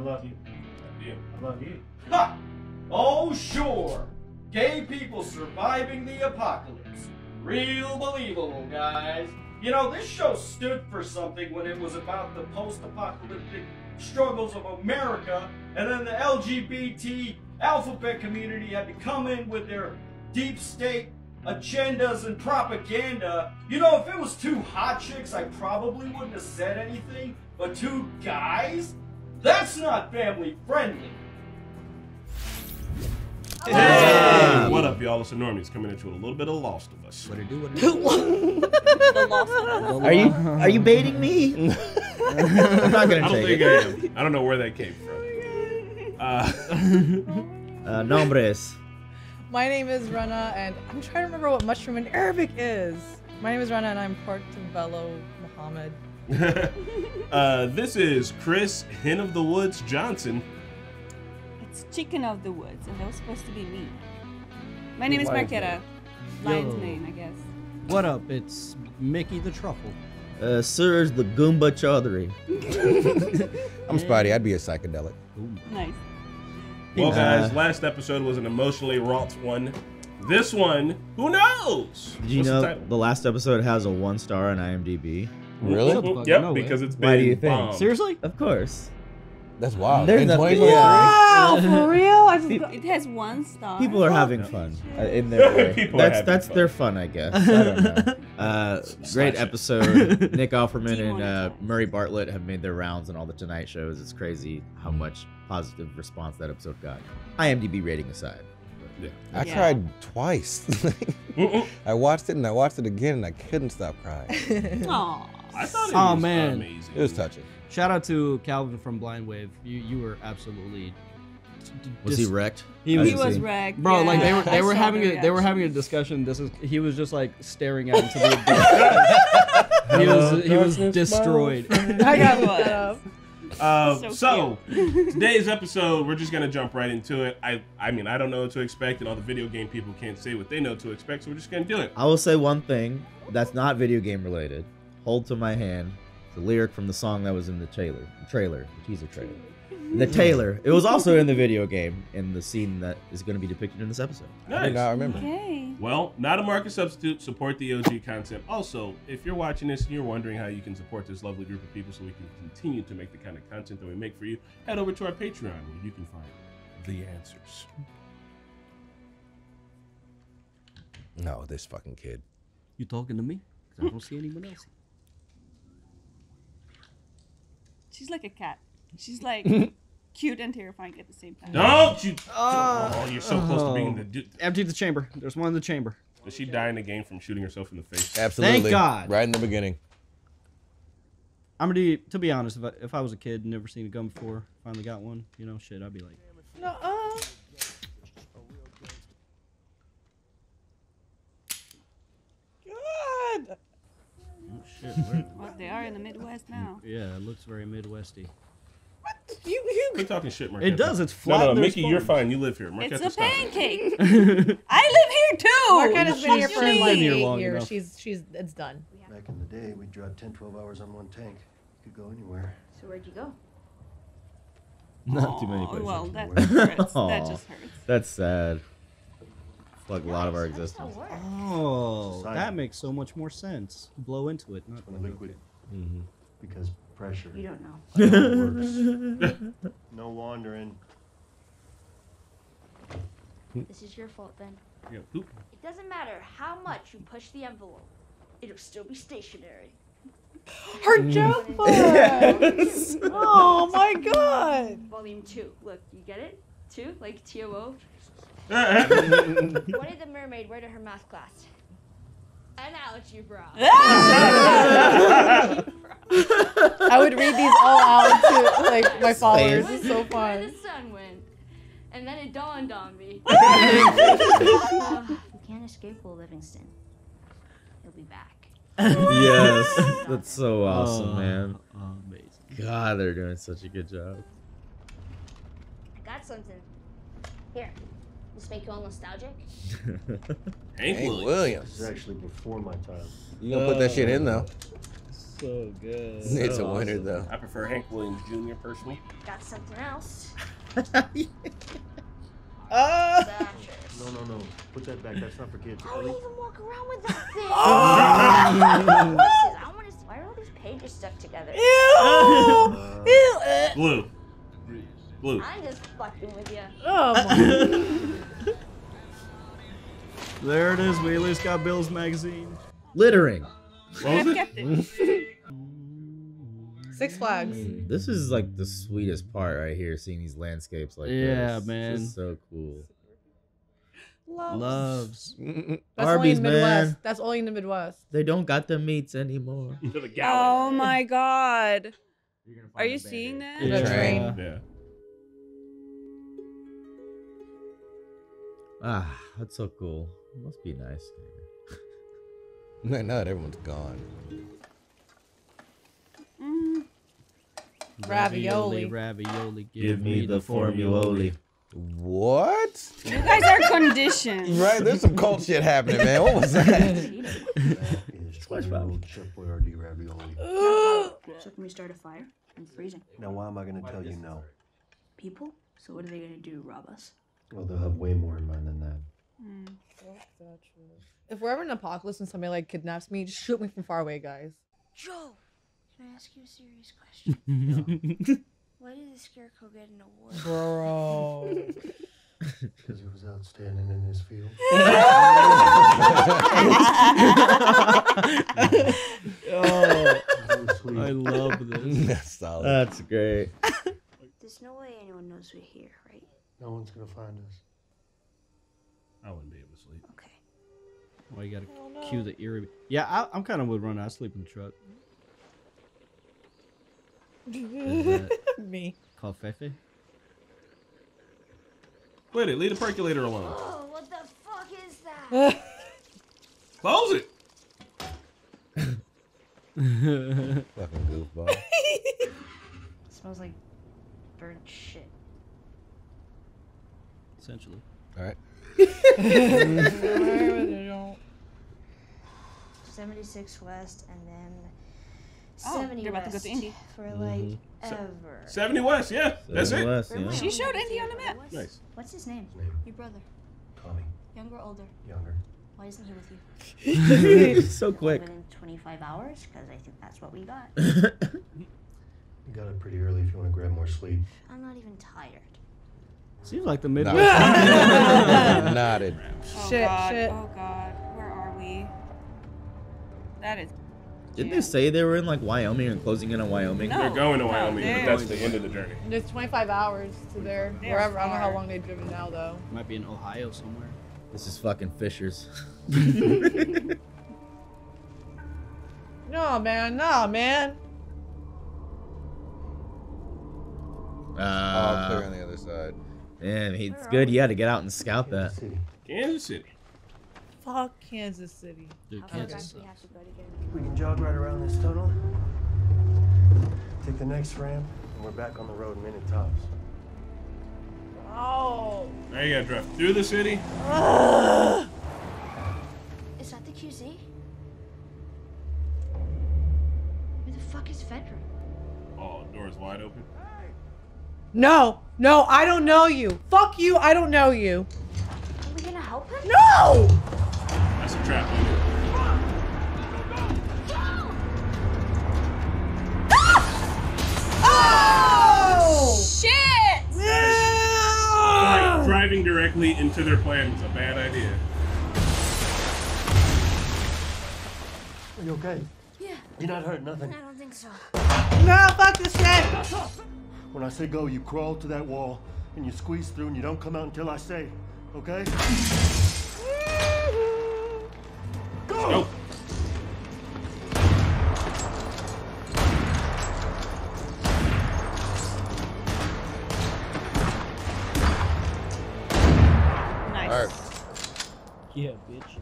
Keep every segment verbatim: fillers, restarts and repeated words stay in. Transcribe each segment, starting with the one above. I love you. I do. I love you. Ha! Oh, sure. Gay people surviving the apocalypse. Real believable, guys. You know, this show stood for something when it was about the post-apocalyptic struggles of America, and then the L G B T alphabet community had to come in with their deep state agendas and propaganda. You know, if it was two hot chicks, I probably wouldn't have said anything, but two guys? That's not family friendly. Hey. Hey. What up, y'all? It's the Normies coming at you with a little bit of Lost of Us. What it do? What it do? The Lost of Us. Are you are you baiting me? I'm not gonna I don't take think it. I am. I don't know where that came from. Uh, uh, nombres. My name is Rana, and I'm trying to remember what mushroom in Arabic is. My name is Rana, and I'm Portobello Muhammad. uh, this is Chris Hen of the Woods Johnson. It's Chicken of the Woods, and that was supposed to be me. My name is Marquera. Lion's name, I guess. What up? It's Mickey the Truffle. Uh, Surge the Goomba Chaudhary. I'm Spidey. I'd be a psychedelic. Ooh. Nice. Well, guys, uh, last episode was an emotionally wrought one. This one, who knows? Did you What's know the, the last episode has a one star on I M D B? Really? Mm-hmm. Yep, no because it's been Why do you think? Bombed. Seriously? Of course. That's wild. There's nothing. Wow, for real? I just got, it has one star. People are having fun in their way. People that's that's fun. Their fun, I guess. I don't know. Uh, great episode. Nick Offerman and uh, Murray Bartlett have made their rounds on all the Tonight shows. It's crazy how much positive response that episode got. I M D B rating aside. Yeah. I yeah. cried twice. I watched it and I watched it again and I couldn't stop crying. Aww. I thought it oh, was man. amazing. It was touching. Shout out to Calvin from Blind Wave. You you were absolutely. Was he wrecked? He was, he was wrecked, bro. Yeah. Like they were they I were having a, they were having a discussion. This is he was just like staring out into the abyss. He was he was destroyed. I got one. Uh, so, so today's episode, we're just gonna jump right into it. I, I mean, I don't know what to expect, and all the video game people can't say what they know to expect, so we're just gonna do it. I will say one thing that's not video game related. Hold to My Hand. It's a lyric from the song that was in the trailer, the trailer, the teaser trailer, the trailer. It was also in the video game in the scene that is going to be depicted in this episode. Nice. I did not remember. Okay. Well, not a market substitute. Support the O G content. Also, if you're watching this and you're wondering how you can support this lovely group of people so we can continue to make the kind of content that we make for you, head over to our Patreon where you can find the answers. No, this fucking kid. You talking to me? Because I don't see anyone else. She's like a cat. She's like cute and terrifying at the same time. Don't you? Uh, oh, you're so uh, close to being the dude. Empty the chamber. There's one in the chamber. Did she die in the game from shooting herself in the face? Absolutely. Thank God. Right in the beginning. I'm gonna. To be honest, if I, if I was a kid, never seen a gun before, finally got one. You know, shit. I'd be like, no. -uh. God. Oh, shit, where well, they are in the Midwest now. Yeah, it looks very Midwesty. What? You, you... Quit talking shit, Mark. It does. It's flat. No, no, Mickey, forms. You're fine. You live here. Mark it's a pancake. I live here, too. Marquetta's been here for like eight years. She's, she's, it's done. Back in the day, we'd drive ten, twelve hours on one tank. You could go anywhere. So where'd you go? Not Aww, too many places. Well, that hurts. That just hurts. That's sad. Like a lot of our existence. Oh, that makes so much more sense. Blow into it, not when liquid. Mm-hmm. Because pressure. You don't know. Works. No wandering. This is your fault, then. Yeah. Poop. It doesn't matter how much you push the envelope; it'll still be stationary. Her jump ball. Yes. Oh my God. Volume two. Look, you get it? Two, like T O O. What did the mermaid wear to her math class? An algae bra. I would read these all out to like my followers. It's so fun. Where the sun went, and then it dawned on me. uh, you can't escape Will Livingston. He'll be back. Yes, that's so awesome, oh, man. Amazing. God, they're doing such a good job. I got something. Here. This make you all nostalgic? Hank Williams. This is actually before my time. You gonna oh. put that shit in though? so good. It's so a winner, awesome. though. I prefer Hank Williams Junior personally. Got something else. Uh, no, no, no. Put that back. That's not for kids. I wouldn't even walk around with that thing. Oh. Listen, I want to. Why are all these pages stuck together? Ew. Uh, Ew. Uh. Blue. Blue. I'm just fucking with you. Oh my. There it is. Wheeler's got Bill's magazine. Littering. What was it? Six Flags. Mm, this is like the sweetest part right here, seeing these landscapes like yeah, this. Yeah, man. This is so cool. Loves. Loves. That's Arby's, only in the Midwest. Man. That's only in the Midwest. They don't got the meats anymore. The oh my God. You're gonna find Are you seeing that? Yeah. The train. Uh, yeah. Ah, that's so cool. It must be nice. No, not everyone's gone. Mm. Ravioli. Ravioli, ravioli. Give, give me, me the formuloli. What? You guys are conditioned. Right? There's some cult shit happening, man. What was that? That is twelve-year-old Chef Boyardee ravioli. So can we start a fire? I'm freezing. Now why am I going to tell you no? People? So what are they going to do? Rob us? Well, they'll have way more in mind than that. Mm. If we're ever in an apocalypse and somebody like kidnaps me, just shoot me from far away, guys. Joel, can I ask you a serious question? No. Why did the Scarecrow get an award? Bro. Because he was outstanding in his field. Oh, so I love this. That's solid. That's great. There's no way anyone knows we're here, right? No one's gonna find us. I wouldn't be able to sleep. Okay. Well, you gotta oh, no. cue the eerie. Yeah, I, I'm kind of would run out of sleep in the truck. Me. Call Fefe. Wait it, leave the percolator alone. Oh, what the fuck is that? Close it. Fucking goofball. It smells like burnt shit. Essentially. All right. seventy-six West and then seventy oh, West about to go to Indy. For like mm -hmm. ever. seventy West, yeah. That's it. West, yeah. She showed Indy on the map. Nice. What's his name? name? Your brother. Tommy. Younger or older? Younger. Why isn't he with you? So quick. Within twenty-five hours, because I think that's what we got. You got it pretty early if you want to grab more sleep. I'm not even tired. Seems like the Midwest. Nodded. Nodded. Oh, shit, God. shit. Oh, God. Where are we? That is... Didn't they say they were in, like, Wyoming and closing in on Wyoming? No, they're going to no, Wyoming, but that's the end of the journey. There's twenty-five hours to there. Wherever. I don't know how long they've driven now, though. Might be in Ohio somewhere. This is fucking Fisher's. No, man. No, man. Uh, All clear on the other side. Man, it's good. You had to get out and scout that. Kansas City. Fuck Kansas City. Dude, Kansas. We, have to go we can jog right around this tunnel. Take the next ramp, and we're back on the road. Minute tops. Oh. Now you gotta drive through the city. Uh. Is that the Q Z? Where the fuck is Fedra? Oh, door's wide open. No, no, I don't know you. Fuck you, I don't know you. Are we gonna help him? No! That's a trap. Ah! Oh! Shit! Yeah! Like, driving directly into their plan was a bad idea. Are you okay? Yeah. You're not hurt, nothing? I don't think so. No, fuck this shit! When I say go, you crawl to that wall, and you squeeze through, and you don't come out until I say, okay? Go! Go. Nice. All right. Yeah, bitch.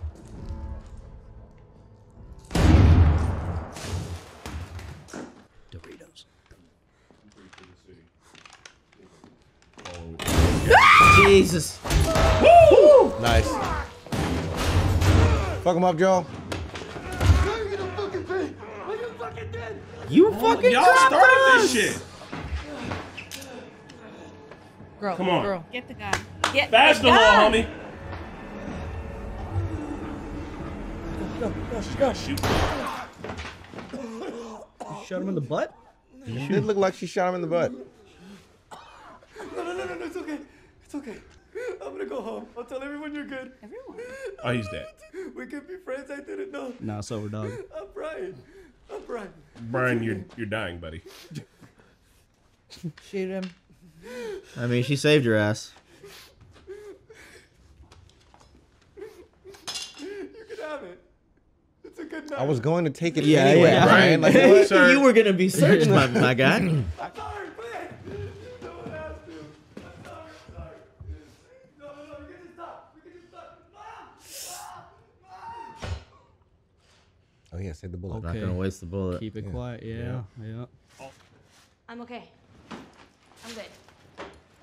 Jesus. Woo! Nice. Fuck him up, Joel. Are you fucking dead? Are you fucking dead? You oh, fucking y'all started this shit. Girl, come on. Girl. Get the gun. Get Fast the gun. Homie. Go, go, go, shoot. You shot him in the butt? It did look like she shot him in the butt. No, no, no, no, no, it's okay. It's okay. I'm gonna go home. I'll tell everyone you're good. Everyone? Oh, he's dead. We could be friends. I didn't know. Nah, it's over, dog. I'm Brian. I'm Brian. Brian, you're you're dying, buddy. Shoot him. I mean, she saved your ass. You can have it. It's a good night. I was going to take it yeah, anyway, yeah. Brian. Like, what? You were gonna be searched, my my guy. Oh yeah, save the bullet. Okay. Not gonna waste the bullet. Keep it yeah. quiet. Yeah, yeah. yeah. I'm okay. I'm good.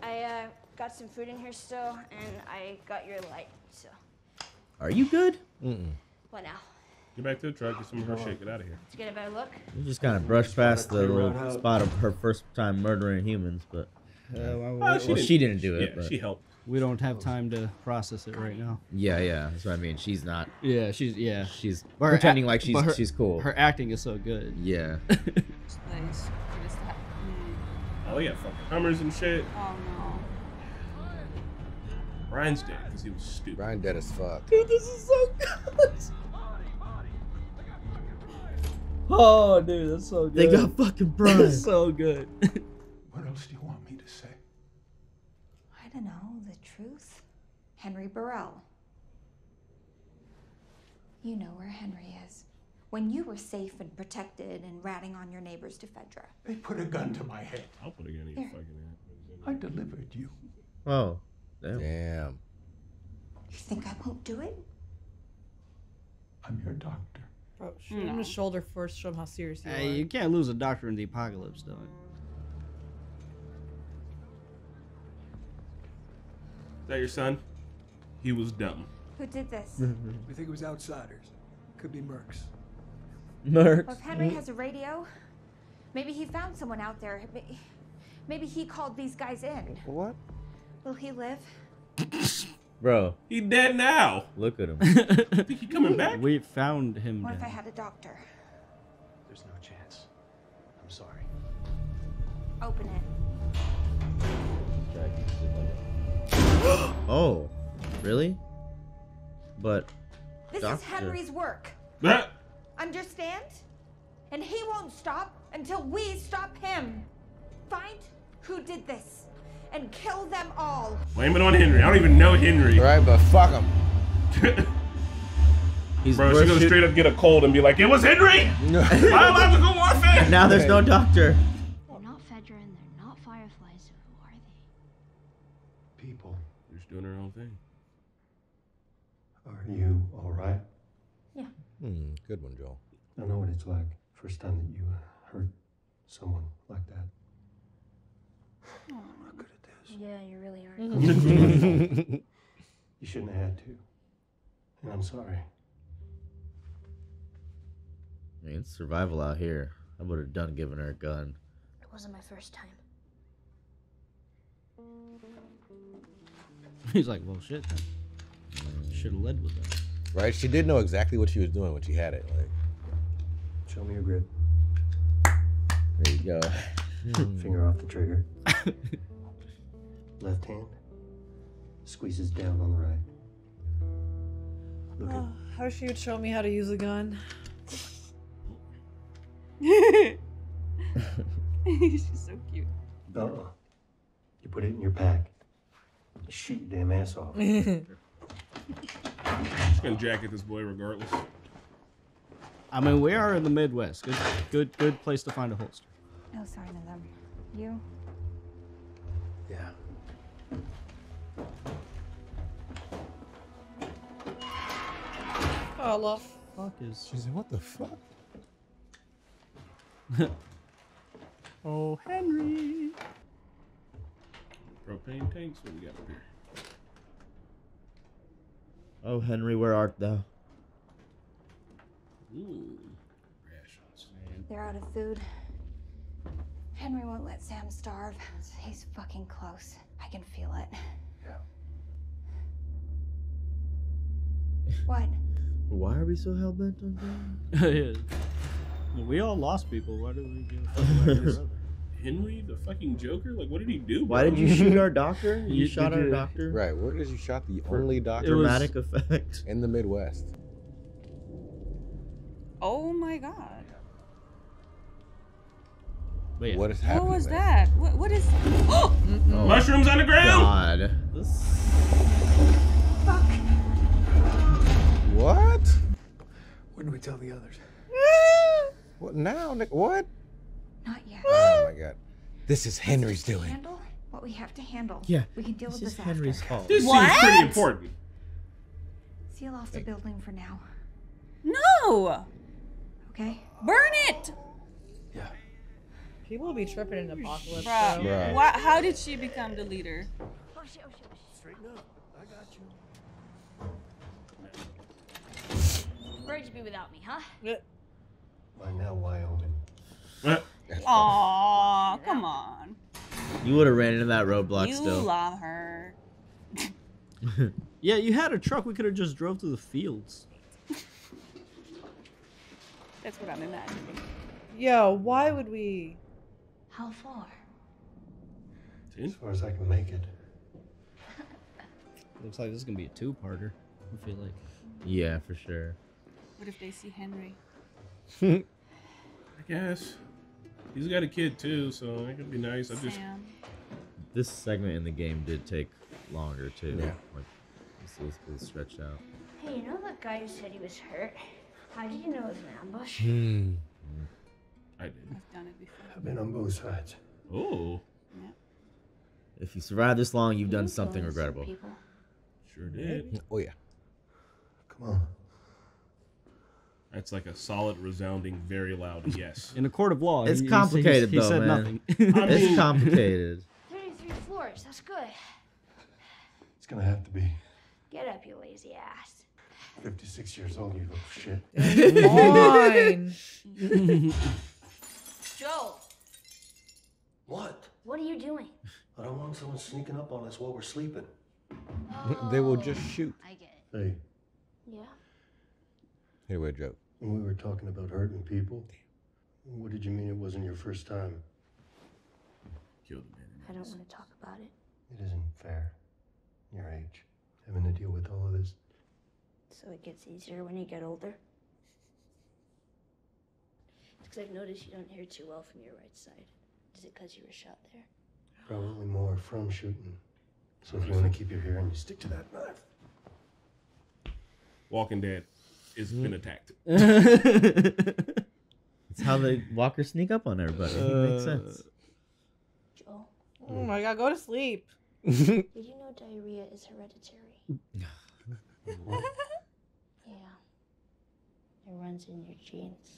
I uh, got some food in here still, and I got your light. So. Are you good? Mm-mm. What now? Get back to the truck. Get some of her shit. Get out of here. Let's get a better look. You just kind of brushed past the little spot of her first time murdering humans, but. Uh, well, well, she, well didn't, she didn't do it. Yeah, but. She helped. We don't have time to process it right now. Yeah, yeah, that's what I mean. She's not. Yeah, she's yeah. She's pretending like she's her, she's cool. Her acting is so good. Yeah. Nice. What is that? Oh yeah, fucking Hummers and shit. Oh no. Brian's dead because he was stupid. Brian dead as fuck. Dude, this is so good. Oh, dude, that's so good. They got fucking Brian. That's so good. What else do you want me to say? I don't know. Truth, Henry Burrell. You know where Henry is. When you were safe and protected and ratting on your neighbors to Fedra. They put a gun to my head. I'll put a gun to your fucking head. I delivered you. Oh, damn. damn. You think I won't do it? I'm your doctor. Bro, shoot him in the shoulder first, show him how serious you hey, are. You can't lose a doctor in the apocalypse, though. Is that your son? He was dumb. Who did this? We think it was outsiders. Could be mercs. Mercs? Well, if Henry has a radio, maybe he found someone out there. Maybe he called these guys in. What? Will he live? Bro. He dead now. Look at him. I think he coming back? We found him What dead. If I had a doctor? There's no chance. I'm sorry. Open it. Oh, really? But this doctor. Is Henry's work. Understand? And he won't stop until we stop him. Find who did this and kill them all. Blame it on Henry. I don't even know Henry. All right, but fuck him. He's Bro, she's gonna straight up get a cold and be like, "It was Henry." Biological warfare. Now there's no doctor. They're not Fedra and they're not Fireflies. So who are they? People. Doing her own thing. Are you all right? Yeah. Hmm. Good one, Joel. I know what it's like. First time that you hurt someone like that. Oh. I'm not good at this. Yeah, you really are. You shouldn't have had to. And I'm sorry. I mean, it's survival out here. I would have done giving her a gun. It wasn't my first time. He's like, well, shit. Should have led with that. Right? She did know exactly what she was doing when she had it. Like, show me your grip. There you go. Finger off the trigger. Left hand squeezes down on the right. Look oh, at. I wish you would show me how to use a gun. She's so cute. Uh-uh. You put it in your pack. Shoot your damn ass off. She's gonna jacket this boy regardless. I mean, we are in the Midwest. Good, good, good place to find a holster. No sign of them. You? Yeah. Oh, love. Fuck is. She's like, what the fuck? Oh, Henry. Propane tanks, what do we got up here? Oh, Henry, where art thou? Ooh. Rations. Man, They're out of food. Henry won't let Sam starve. He's fucking close. I can feel it. Yeah. What? Why are we so hell-bent on that? Yeah. We all lost people. Why do we give a fuck about this? Henry, the fucking Joker? Like, what did he do? Bro? Why did you shoot our doctor? You, you shot our you, doctor? Right. What did you shot the only doctor? Dramatic effect. In the Midwest. Oh my God. Yeah. What is happening? What was there? that? What, what is... Oh! Oh, mushrooms on the ground! God. Fuck. What? When do we tell the others? What now, Nick? What? Not yet. Oh my God. This is Henry's doing. Handle what we have to handle. Yeah. We can deal this with this after. Henry's fault. This what? seems pretty important. Seal off the hey. building for now. No! Okay. Burn it! Yeah. People will be tripping in the apocalypse. Bruh. Bruh. Why, how did she become the leader? Oh shit, oh shit. Straighten up. I got you. Where'd you be without me, huh? Yeah. By now, Wyoming. Yeah. Aw, come on. You would have ran into that roadblock you still. You love her. Yeah, you had a truck. We could have just drove through the fields. That's what I'm imagining. Yo, why would we... How far? As far as I can make it. Looks like this is gonna be a two-parter. I feel like. Yeah, for sure. What if they see Henry? I guess he's got a kid too, so it could be nice. I just. This segment in the game did take longer too. Yeah. Like, it was, it was stretched out. Hey, you know that guy who said he was hurt? How did you know it was an ambush? Hmm. I did. I've done it before. I've been on both sides. Oh. Yeah. If you survive this long, you've done something regrettable. Sure did. Oh yeah. Come on. That's like a solid, resounding, very loud yes. In a court of law, it's he, complicated he, he, he though, said man. Nothing. I mean, it's complicated. Thirty-three floors. That's good. It's gonna have to be. Get up, you lazy ass. Fifty-six years old, you little shit. Mine. Joel. What? What are you doing? I don't want someone sneaking up on us while we're sleeping. Oh, they will just shoot. I get it. Hey. Yeah. Anyway, Joe. When we were talking about hurting people, what did you mean it wasn't your first time? Killed a man. I don't want to talk about it. It isn't fair. Your age, having to deal with all of this. So it gets easier when you get older? It's because I've noticed you don't hear too well from your right side. Is it because you were shot there? Probably more from shooting. So if you want to keep your hearing, you stick to that knife. Walking Dead has mm. been attacked. It's how the walkers sneak up on everybody. Uh, it makes sense. Joel? Oh my God, go to sleep. Did you know diarrhea is hereditary? Yeah. It runs in your genes.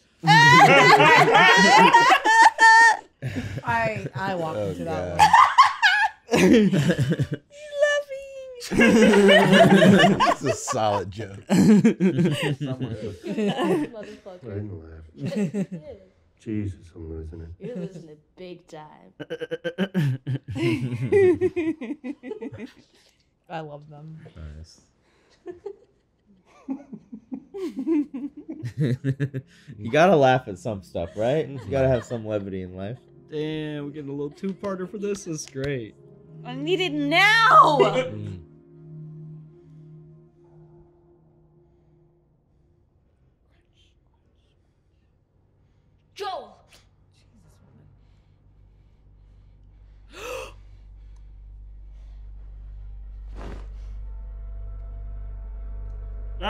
I I walked oh, into God. that one. You love me. That's a solid joke. Jesus, I'm losing it. You're losing it big time. I love them. Nice. You gotta laugh at some stuff, right? You gotta have some levity in life. Damn, we're getting a little two-parter for this. That's great. I need it now. Mm. Joel.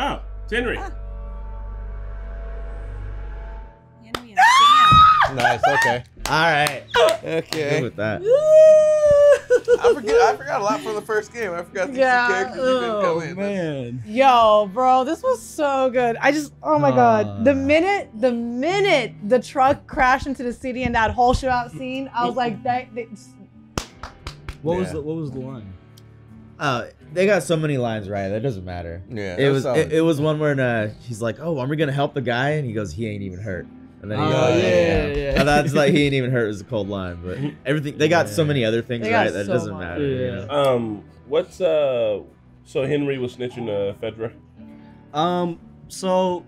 Oh, it's Henry. Ah. Henry and Sam. Nice, okay. Alright. Okay. Good with that. I forgot I forgot a lot from the first game. I forgot these yeah. two characters oh, didn't come in. Man. Yo, bro, this was so good. I just oh my uh, god. The minute the minute the truck crashed into the city and that whole shootout scene, I was like that, that What yeah. was the what was the line? Uh, they got so many lines right. That doesn't matter. Yeah, it was it, it was one where uh, he's like, "Oh, are we gonna help the guy?" And he goes, "He ain't even hurt." And then he, oh, uh, yeah, yeah, yeah. Now that's like he ain't even hurt as a cold line, but everything they got yeah. so many other things they right that so doesn't much. matter. Yeah. You know? Um, what's uh, so Henry was snitching uh Fedra. Um, so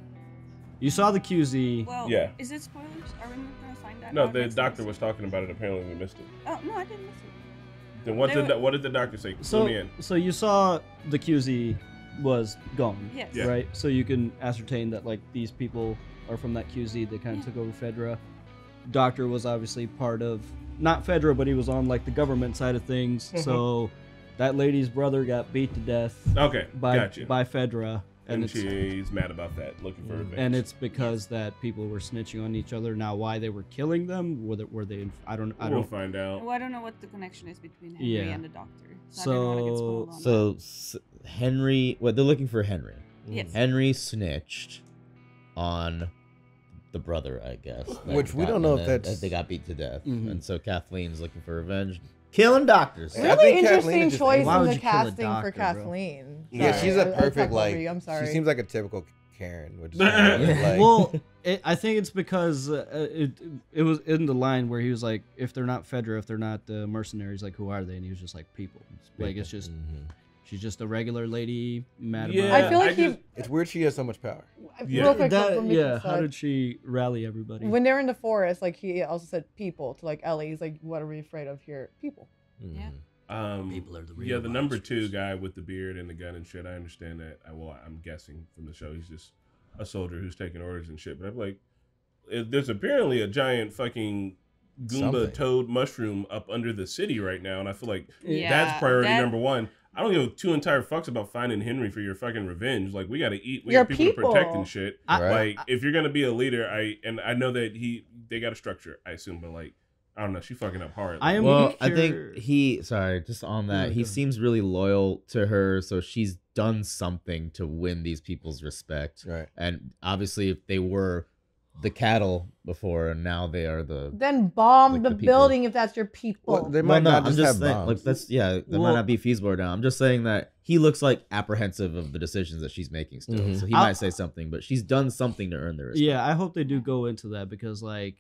you saw the Q Z. Well, yeah. Is it spoilers? Are we not gonna find out? No, the doctor was talking about it. Apparently, we missed it. Oh no, I didn't miss it. Then what they did would... the, what did the doctor say? So me in. so you saw the Q Z was gone. Yes. Yeah. Right. So you can ascertain that like these people. Or from that Q Z that kind of yeah. took over Fedra. Doctor was obviously part of, not Fedra, but he was on like the government side of things. Mm-hmm. So that lady's brother got beat to death okay, by, gotcha. by Fedra. And, and she's mad about that, looking yeah. for revenge. And it's because that people were snitching on each other. Now, why they were killing them? Were they? Were they I don't. I we'll don't find out. Well, I don't know what the connection is between Henry yeah. and the doctor. So, so, so, so Henry. What well, they're looking for Henry. Yes. Henry snitched on the brother, I guess. Which we don't know if that's... They got beat to death. Mm-hmm. And so Kathleen's looking for revenge. Killing doctors. Really I think interesting choice in the casting doctor, for Kathleen. Sorry. Yeah, she's a perfect, like... I'm sorry. She seems like a typical Karen. Which is like... Well, it, I think it's because uh, it it was in the line where he was like, if they're not Fedra, if they're not uh, mercenaries, like, who are they? And he was just like, people. It's like, people. it's just... Mm-hmm. She's just a regular lady, mad yeah, about it. I feel like I he, just, it's weird she has so much power. Yeah, real quick, that, yeah how did she rally everybody? When they were in the forest, like he also said people to like Ellie. He's like, what are we afraid of here? People. Mm. Yeah. Um, people are the real Yeah, the number two guy with the beard and the gun and shit, I understand that. I, well, I'm guessing from the show, he's just a soldier who's taking orders and shit. But I'm like, there's apparently a giant fucking... Goomba toad mushroom up under the city right now, and I feel like yeah, that's priority that... number one. I don't give two entire fucks about finding Henry for your fucking revenge. Like, we got to eat, we got people, people to protect and shit. I, like, I, if you're gonna be a leader, I and I know that he they got a structure, I assume, but like, I don't know, she fucking up hard. Like, I am. Well, I think he. Sorry, just on that, he seems really loyal to her, so she's done something to win these people's respect. Right, and obviously, if they were. The cattle before, and now they are the. Then bomb like, the, the building if that's your people. Well, they might well, no, not I'm just, just have saying, bombs. Like, that's, yeah, that well, might not be feasible right now. I'm just saying that he looks like apprehensive of the decisions that she's making still. Mm-hmm. So he I'll, might say something, but she's done something to earn their respect. Yeah, I hope they do go into that because, like,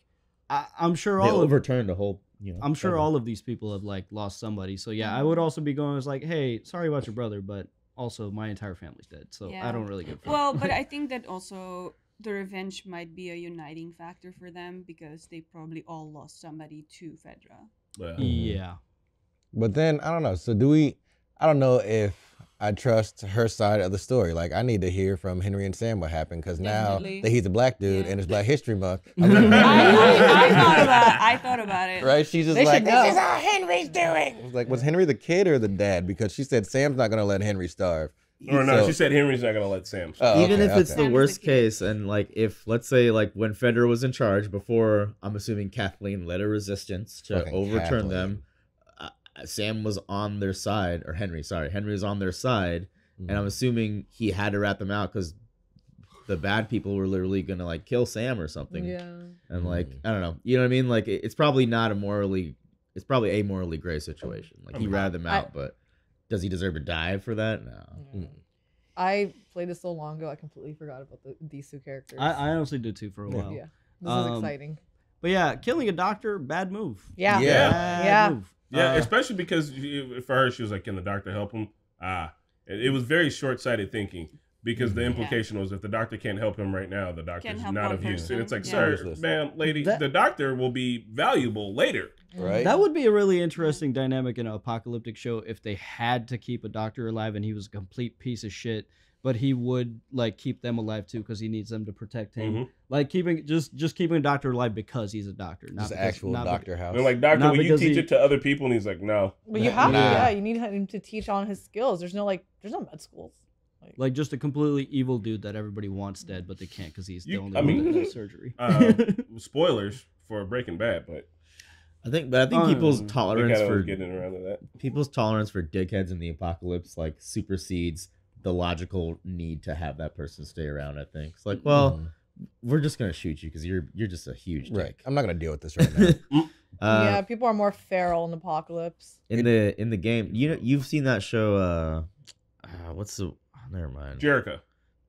I, I'm sure all they overturned the whole. You know, I'm sure all of these people have like lost somebody. So yeah, I would also be going. I was like, hey, sorry about your brother, but also my entire family's dead, so yeah. I don't really get. Well, but I think that also. The revenge might be a uniting factor for them because they probably all lost somebody to Fedra. Well, yeah. But then, I don't know. So do we, I don't know if I trust her side of the story. Like, I need to hear from Henry and Sam what happened because now that he's a black dude yeah. and it's Black History Month. Like, I, I, I, thought about, I thought about it. Right? She's just they like, should, no. This is all Henry's doing. I was like, was Henry the kid or the dad? Because she said Sam's not going to let Henry starve. Or no, so, she said Henry's not gonna let Sam. Oh, even okay, if it's okay. the worst case, and like if let's say like when Fedra was in charge before, I'm assuming Kathleen led a resistance to Fucking overturn Kathleen. them. Uh, Sam was on their side, or Henry, sorry, Henry was on their side, mm-hmm. and I'm assuming he had to rat them out because the bad people were literally gonna like kill Sam or something. Yeah, and mm-hmm. like I don't know, you know what I mean? Like it, it's probably not a morally, it's probably a morally gray situation. Like he mm-hmm. ratted them out, I, but. Does he deserve to die for that? No. Yeah. Mm. I played this so long ago, I completely forgot about the, these two characters. I, I honestly did too for a while. Yeah, this um, is exciting. But yeah, killing a doctor, bad move. Yeah, yeah, bad yeah. Move. yeah uh, especially because for her, she was like, "Can the doctor help him?" Ah, it, it was very short-sighted thinking because the implication yeah. was if the doctor can't help him right now, the doctor's not of use. And it's like, yeah. sir, ma'am, lady, that the doctor will be valuable later. Right. That would be a really interesting dynamic in an apocalyptic show if they had to keep a doctor alive and he was a complete piece of shit, but he would like keep them alive too because he needs them to protect him. Mm-hmm. Like keeping just just keeping a doctor alive because he's a doctor, not just because, actual not doctor house. They're like, doctor, not will you teach he... it to other people? And he's like, no. But you have nah. to, yeah. You need him to teach on his skills. There's no like, there's no med schools. Like, like just a completely evil dude that everybody wants dead, but they can't because he's the you, only I mean, one that has surgery. Uh, spoilers for Breaking Bad, but. I think, but I think um, people's tolerance for getting around to that. People's tolerance for dickheads in the apocalypse like supersedes the logical need to have that person stay around. I think it's like, well, mm. we're just gonna shoot you because you're you're just a huge dick. Right. I'm not gonna deal with this right now. uh, yeah, people are more feral in the apocalypse. In the in the game, you know, you've seen that show. Uh, uh what's the? Oh, never mind. Jericho.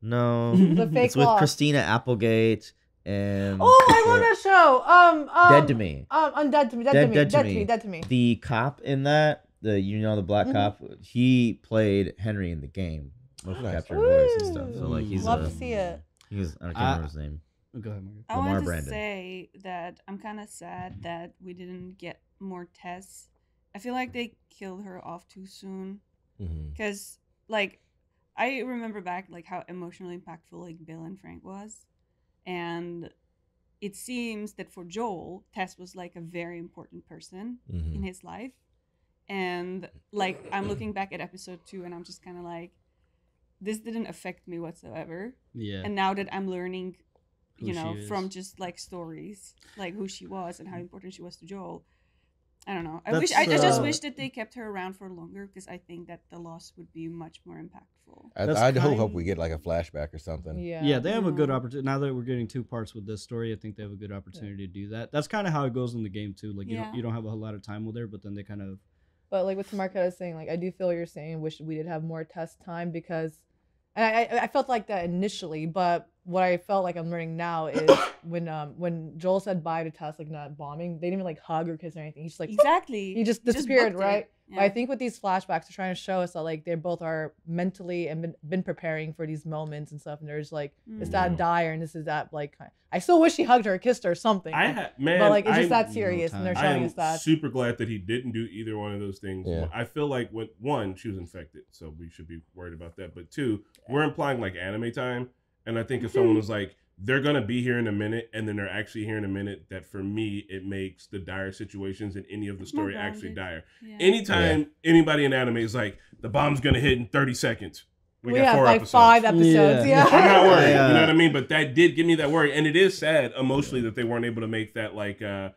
No, the fake. It's with Christina Applegate And oh, I want a show. Um, um, Dead to Me. Um, Undead to Me. Dead, dead, to, me. dead, to, dead me. to me. Dead to Me. The cop in that, the you know the black mm-hmm. cop, he played Henry in the game. Motion capture voice and stuff. So like he's love a, to see it. He's I can't uh, remember his name. Go ahead, Morgan. I Lamar wanted to Brandon. say that I'm kind of sad that we didn't get more Tess. I feel like they killed her off too soon. Because mm-hmm. like I remember back like how emotionally impactful like Bill and Frank was. And it seems that for Joel, Tess was like a very important person mm-hmm. in his life. And like I'm looking back at episode two and I'm just kind of like, this didn't affect me whatsoever. Yeah. And now that I'm learning, you know, from just like stories, like who she was and how important she was to Joel. I don't know. I That's, wish I, I just uh, wish that they kept her around for longer because I think that the loss would be much more impactful. I, I do hope we get like a flashback or something. Yeah, yeah, they have a good opportunity. Now that we're getting two parts with this story, I think they have a good opportunity yeah. to do that. That's kind of how it goes in the game too. Like you yeah. don't you don't have a whole lot of time with her, but then they kind of. But like what Tamarka was saying, like I do feel what you're saying. Wish we did have more test time because, and I I felt like that initially, but. What I felt like I'm learning now is when um when Joel said bye to Tess, like not bombing, they didn't even like hug or kiss or anything. He's just like exactly. He just disappeared, just right? Yeah. But I think with these flashbacks, they're trying to show us that like they both are mentally and been, been preparing for these moments and stuff. And there's like mm. it's that dire and this is that like. I still wish he hugged her, or kissed her, or something. I ha man, but like it's just I, that serious, no and they're showing us that. I'm super glad that he didn't do either one of those things. Yeah. I feel like when one, she was infected, so we should be worried about that. But two, we're implying like anime time. And I think if someone was like, they're going to be here in a minute, and then they're actually here in a minute, that for me, it makes the dire situations in any of the story grounded. actually dire. Yeah. Anytime yeah. anybody in anime is like, the bomb's going to hit in thirty seconds. We, we got have four like episodes. five episodes. Yeah. yeah. I'm not worried. Yeah. You know what I mean? But that did give me that worry. And it is sad emotionally yeah. that they weren't able to make that like, uh,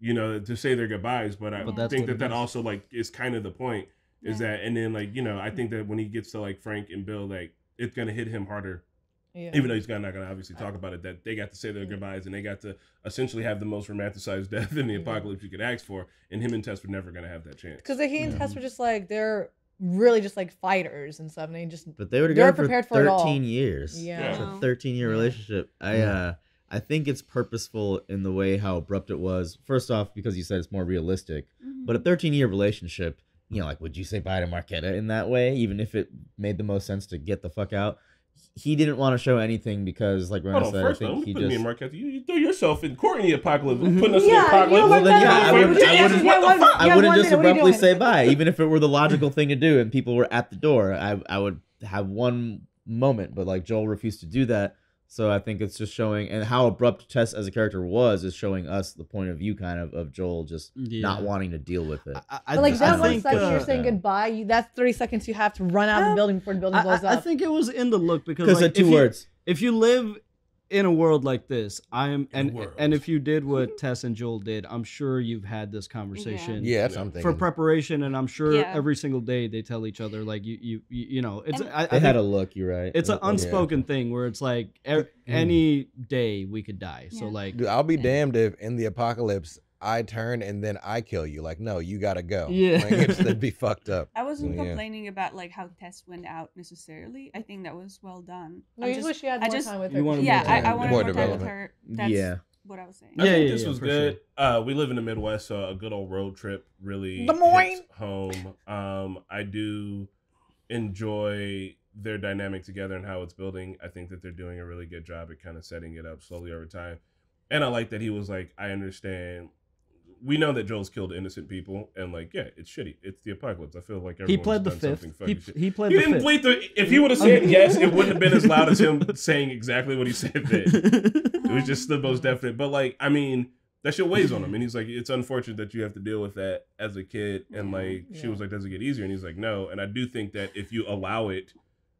you know, to say their goodbyes. But I but think that that is. also like is kind of the point is yeah. that, and then like, you know, I think that when he gets to like Frank and Bill, like it's going to hit him harder. Yeah. Even though he's not going to obviously talk about it, that they got to say their yeah. goodbyes and they got to essentially have the most romanticized death in the yeah. apocalypse you could ask for. And him and Tess were never going to have that chance. Because he and yeah. Tess were just like, they're really just like fighters and stuff. And they just, but they were together for thirteen years. Yeah. It's a thirteen year yeah. relationship. I, yeah. uh, I think it's purposeful in the way how abrupt it was. First off, because you said it's more realistic, mm-hmm. but a thirteen year relationship, you know, like, would you say bye to Marquetta in that way? Even if it made the most sense to get the fuck out. He didn't want to show anything because, like Rana said, I think he just... Me and Marquette, you, you threw yourself in Courtney apocalypse. Mm-hmm. Putting us yeah, in apocalypse. Well, then, yeah, I wouldn't, I wouldn't, yeah, what the fuck? I wouldn't just abruptly say bye, even if it were the logical thing to do and people were at the door. I, I would have one moment, but like Joel refused to do that. So I think it's just showing... And how abrupt Tess as a character was is showing us the point of view, kind of, of Joel just yeah. not wanting to deal with it. I, I, but like that I one second uh, you're saying yeah. goodbye, you, that's thirty seconds you have to run out um, of the building before the building I, blows I, up. I think it was in the look because... Because like, of two if words. You, if you live in a world like this, I'm and, and if you did what Tess and Joel did, I'm sure you've had this conversation yeah. Yeah, that's something. for preparation, and I'm sure yeah. every single day they tell each other, like, you you, you know, it's... And I, they I had a look, you're right. It's an unspoken yeah. thing where it's like... Er, any day we could die. Yeah. So like, dude, I'll be yeah. damned if in the apocalypse I turn and then I kill you. Like, no, you gotta go. Yeah, like, it's, that'd be fucked up. I wasn't yeah. complaining about like how Tess went out necessarily. I think that was well done. No, I just wish she had I more just, time with her. Yeah, time. I, I wanted more, more time with her. That's yeah. what I was saying. I yeah, think yeah, this yeah, was good. Sure. Uh, we live in the Midwest, so a good old road trip really Des Moines. hits home. Um, I do enjoy their dynamic together and how it's building. I think that they're doing a really good job at kind of setting it up slowly over time. And I like that he was like, I understand. We know that Joel's killed innocent people, and like, yeah, it's shitty. It's the apocalypse. I feel like everyone's done the fifth. something fucking shit. He pled the fifth. He didn't plead the... If he would have said yes, it wouldn't have been as loud as him saying exactly what he said then. It was just the most definite. But like, I mean, that shit weighs on him. And he's like, it's unfortunate that you have to deal with that as a kid. And like, yeah. she was like, does it get easier? And he's like, no. And I do think that if you allow it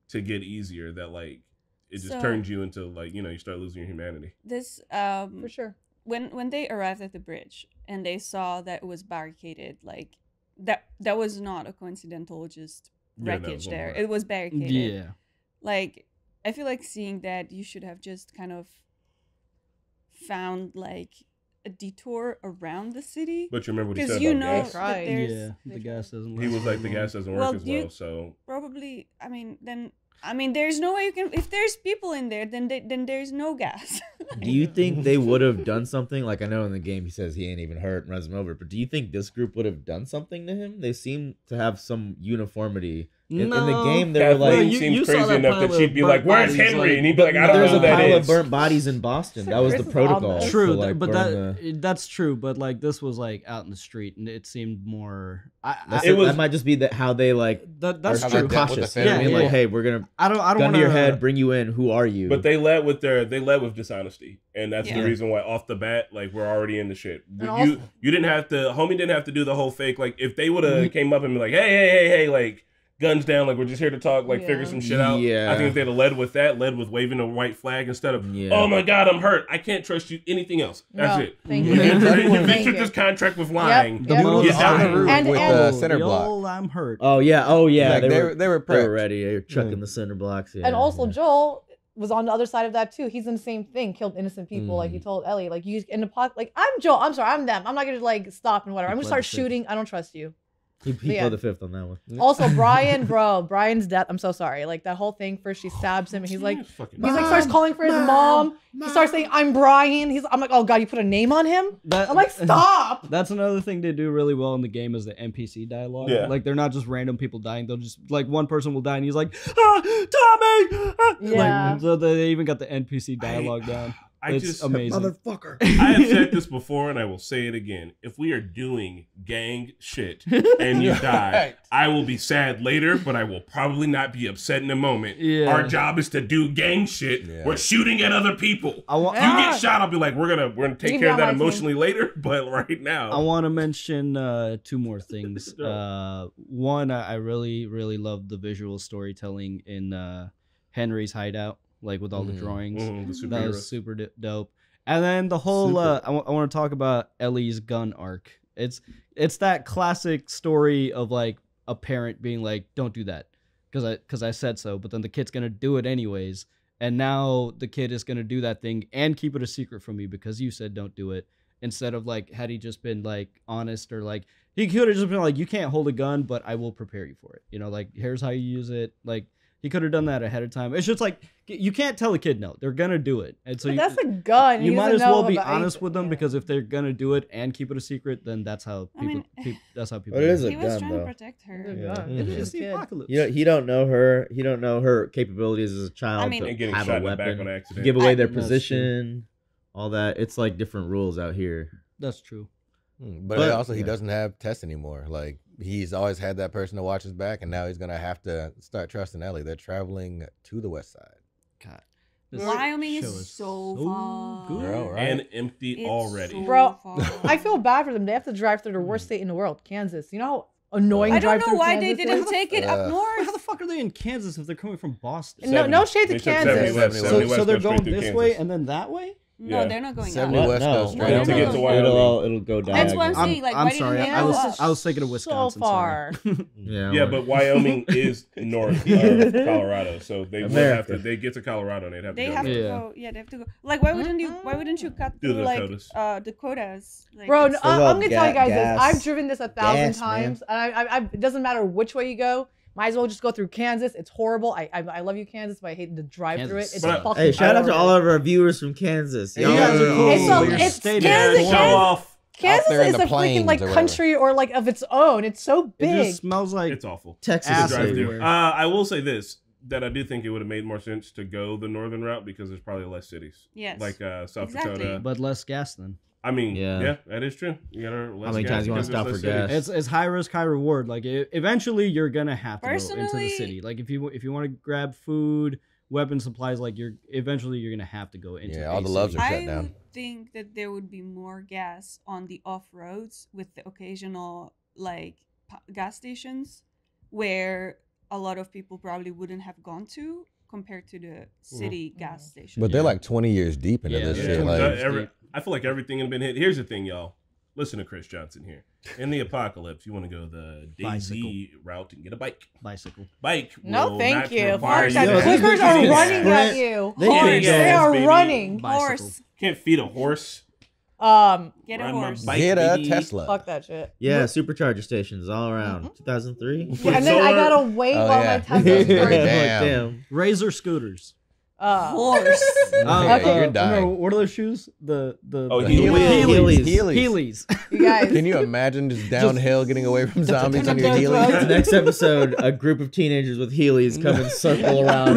to get easier, that like it just so, turns you into like, you know, you start losing your humanity. This um for sure. When when they arrived at the bridge and they saw that it was barricaded, like that that was not a coincidental just wreckage yeah, there. Right. It was barricaded. Yeah. Like I feel like seeing that you should have just kind of found like a detour around the city. But you remember what he said you about gas? Right. Yeah, the gas doesn't work. He was like the gas doesn't work well, as well. So probably I mean then I mean, there's no way you can. If there's people in there, then they, then there's no gas. Do you think they would have done something? Like, I know in the game he says he ain't even hurt and runs him over, but do you think this group would have done something to him? They seem to have some uniformity. In, no. in the game, they were like, Kathleen seems crazy enough that she'd be like, "Where's Henry?" And he'd be like, "I don't know who that is." There's a pile of burnt bodies in Boston. That was the protocol. True, but that that's true. But like, this was like out in the street, and it seemed more. It was that might just be that how they like. That's true. Cautious. Yeah, I mean, like, hey, we're gonna. I don't. I don't want to. Gun to your head. Bring you in. Who are you? But they led with their. They led with dishonesty, and that's the reason why off the bat, like, we're already in the shit. You you didn't have to. Homie didn't have to do the whole fake. Like, if they would have came up and be like, "Hey, hey, hey, hey," like. Guns down, like, we're just here to talk, like, yeah. figure some shit out. Yeah. I think if they'd have led with that, led with waving a white flag instead of, yeah. oh my God, I'm hurt. I can't trust you. Anything else. That's no, it. Thank you. You entered this contract with lying. Yep. The yep. most get down the roof and, with and, the center block. Joel, I'm hurt. Oh, yeah. Oh, yeah. Like, they, they, were, they were prepped. They were ready. They were chucking mm. the center blocks. Yeah, and also, yeah. Joel was on the other side of that, too. He's in the same thing. Killed innocent people, mm. like you told Ellie. Like, you in the pot. Like, I'm Joel. I'm sorry. I'm them. I'm not going to, like, stop and whatever. I'm going to start shooting. I don't trust you. He, he yeah. played the fifth on that one. Also, Brian, bro, Brian's death. I'm so sorry. Like, that whole thing. First, she stabs him, and he's like, he's mom, like, starts calling for his mom. mom. mom. He starts saying, "I'm Brian." He's, I'm like, oh God, you put a name on him. That, I'm like, stop. That's another thing they do really well in the game is the N P C dialogue. Yeah. Like, they're not just random people dying. They'll just like one person will die, and he's like, ah, Tommy. Ah. Yeah. Like, so they even got the N P C dialogue I, down. I it's just amazing. Motherfucker. I have said this before and I will say it again. If we are doing gang shit and you die, right. I will be sad later, but I will probably not be upset in a moment. Yeah. Our job is to do gang shit. Yeah. We're shooting at other people. I want, you ah! get shot, I'll be like, we're gonna we're gonna take Keep care of that emotionally team. later, but right now. I want to mention uh, two more things. uh, one, I really, really love the visual storytelling in uh, Henry's hideout. Like, with all mm. the drawings. Mm, the that was super dope. And then the whole, uh, I, w I want to talk about Ellie's gun arc. It's it's that classic story of, like, a parent being like, don't do that, because I, because I said so. But then the kid's going to do it anyways. And now the kid is going to do that thing and keep it a secret from you because you said don't do it. Instead of, like, had he just been, like, honest or, like, he could have just been like, you can't hold a gun, but I will prepare you for it. You know, like, here's how you use it. Like, he could have done that ahead of time. It's just like, you can't tell a kid no. They're going to do it. And so but you, that's a gun. You, you might as well be honest it. with them yeah. because if they're going to do it and keep it a secret, then that's how people... I mean, people that's how people... It is a he gun, was trying though. to protect her. Yeah. Yeah. It is the apocalypse. You know, he don't know her. He don't know her capabilities as a child. I mean, to getting have shot a weapon, back on accident. give away I, their position, all that. It's like different rules out here. That's true. Mm, but, but also, yeah. he doesn't have Tess anymore. Like, he's always had that person to watch his back, and now he's gonna have to start trusting Ellie. They're traveling to the west side. God, this Wyoming is, is so far bro, right? and empty it's already. So bro, I feel bad for them. They have to drive through the worst state in the world, Kansas. You know how annoying. I don't know why Kansas they didn't is? take it uh, up north. How the fuck are they in Kansas if they're coming from Boston? seventy, no, no shade to Kansas. seventy, seventy, seventy, seventy, so, so they're going this Kansas. way and then that way. No, yeah. they're not going seventy up. West no, goes straight no, to get to Wyoming. It'll, it'll go down. That's what I'm saying. Like, I'm, I'm sorry. I was, I was thinking of Wisconsin. So far. yeah, yeah but Wyoming is north of Colorado, so they would have to. They get to Colorado, and they'd have to. They go have to yeah. go. Yeah, they have to go. Like, why wouldn't you? Why wouldn't you cut through like uh, Dakotas? Like, bro, no, I'm gonna tell you guys gas. this. I've driven this a thousand gas, times, man. and I, I, I, it doesn't matter which way you go. Might as well just go through Kansas. It's horrible. I I, I love you, Kansas, but I hate to drive Kansas. through it. It's but, fucking Hey, shout out to all of our viewers from Kansas. Y'all yeah, are cool. It's, a, it's Kansas, Kansas, show off Kansas is a freaking like or country or like of its own. It's so big. It just smells like it's awful. Texas. Drive through. Uh, I will say this, that I do think it would have made more sense to go the northern route because there's probably less cities. Yes. Like uh, South exactly. Dakota. But less gas then. I mean, yeah. yeah, that is true. You gotta less How many times you want to stop for gas? City. It's it's high risk, high reward. Like it, eventually, you're gonna have to Personally, go into the city. Like if you if you want to grab food, weapon supplies, like you're eventually you're gonna have to go into. Yeah, the all the loves city. are shut down. I would think that there would be more gas on the off roads with the occasional like gas stations, where a lot of people probably wouldn't have gone to compared to the city mm. gas station. But they're like twenty years deep into yeah. this yeah. shit. Like, Every, I feel like everything had been hit. Here's the thing, y'all. Listen to Chris Johnson here. In the apocalypse, you want to go the DayZ route and get a bike. Bicycle. Bike. No, thank you. Horse. You. Clickers are running at you. Horse. They are running. Horse. Can't feed a horse. Um, get a Run horse. Bike, get a baby. Tesla. Fuck that shit. Yeah, supercharger stations all around. Mm-hmm. two thousand three. Yeah, and then I gotta wait oh, while yeah. my Tesla starts. Damn. Damn. Razor scooters. Uh, horse. Oh, okay. You're dying. No, what are those shoes? The the oh, Heelys. Heelys. Heelys. You guys. Can you imagine just downhill just getting away from zombies on your Heelys? Next episode, a group of teenagers with Heelys come and circle around.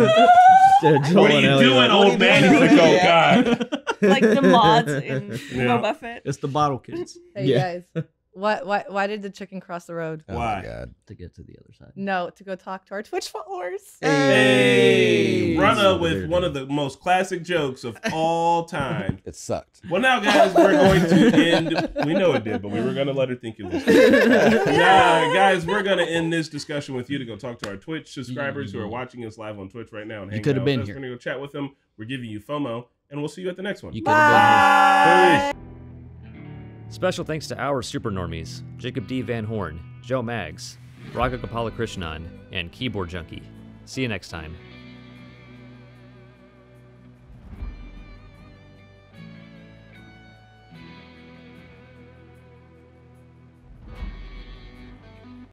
Joel what are you Ellie, doing, like, old man? He's like, oh god. Like the mods in yeah. Boba Fett. It's the bottle kids. Hey yeah. guys. What, why, why did the chicken cross the road? Oh why? My God. To get to the other side. No, to go talk to our Twitch followers. Hey! Hey. Runner with one of the most classic jokes of all time. It sucked. Well, now, guys, we're going to end. We know it did, but we were going to let her think it was. Now, guys, we're going to end this discussion with you to go talk to our Twitch subscribers mm-hmm. who are watching us live on Twitch right now. And hang you could have been here. We're going to go chat with them. We're giving you FOMO, and we'll see you at the next one. You could have been here. Peace. Special thanks to our super normies, Jacob D. Van Horn, Joe Maggs, Raga Gopalakrishnan, and Keyboard Junkie. See you next time.